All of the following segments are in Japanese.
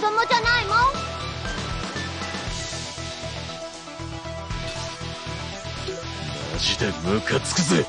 子供じゃないもん。マジでムカつくぜ。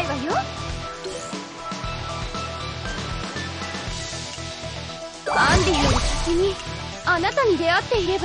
偉いわよ。バンディより先にあなたに出会っていれば。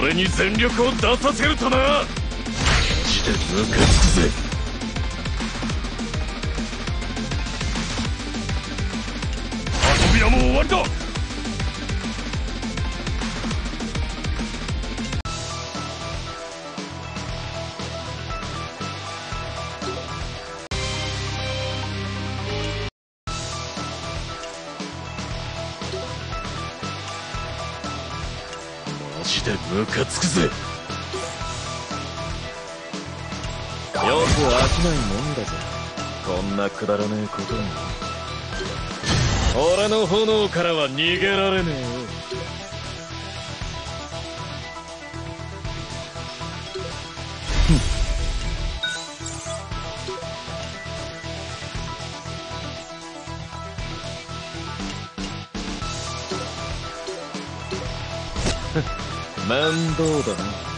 俺に全力を出させるとな。マジでムカつくぜ。遊びはもう終わりだ。マジでムカつくぜ。よく飽きないもんだぜ、こんなくだらねえことに。俺の炎からは逃げられねえよ。面倒だな。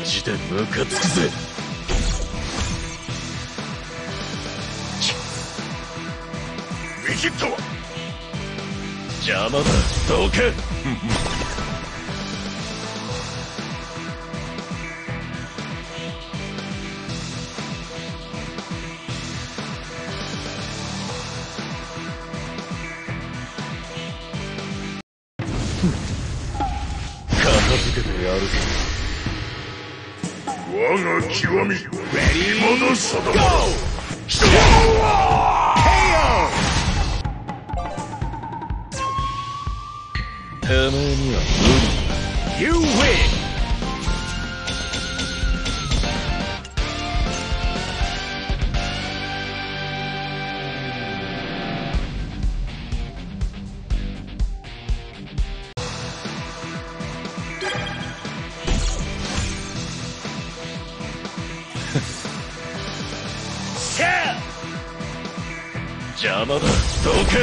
マジでムカつくぜ。ビキッとは邪魔だ、どけ。片付けてやるぞ。我が極み、取り戻すと。てめえには無理。You win。邪魔だ、どけ。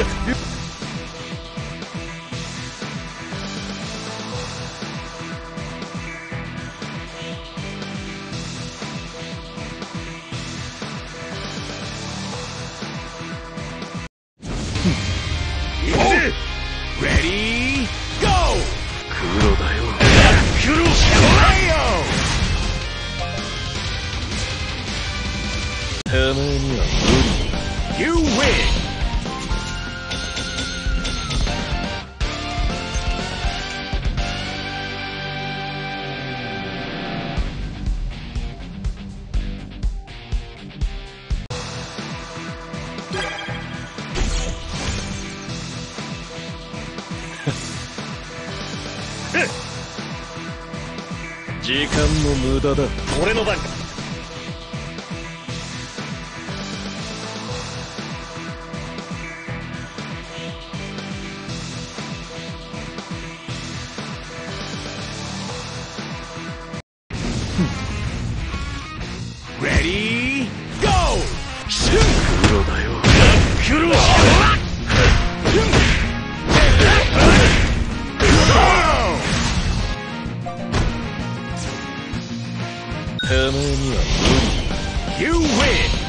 Ready go。黒だよ。黒。てめえには無理。You win! 時間も無駄だ。俺の番か。Ready go。 黒だよ。黒。てめえには無理。You win。